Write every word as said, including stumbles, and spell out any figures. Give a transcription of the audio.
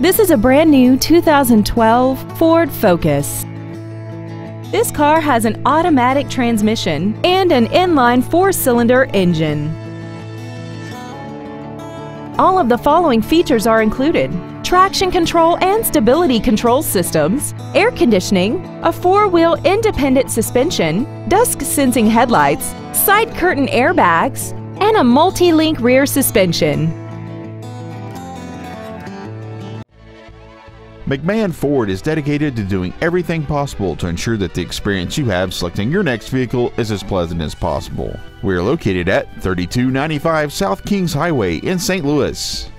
This is a brand new two thousand twelve Ford Focus. This car has an automatic transmission and an inline four-cylinder engine. All of the following features are included: traction control and stability control systems, air conditioning, a four-wheel independent suspension, dusk-sensing headlights, side curtain airbags, and a multi-link rear suspension. McMahon Ford is dedicated to doing everything possible to ensure that the experience you have selecting your next vehicle is as pleasant as possible. We are located at thirty-two ninety-five South Kings Highway in Saint Louis.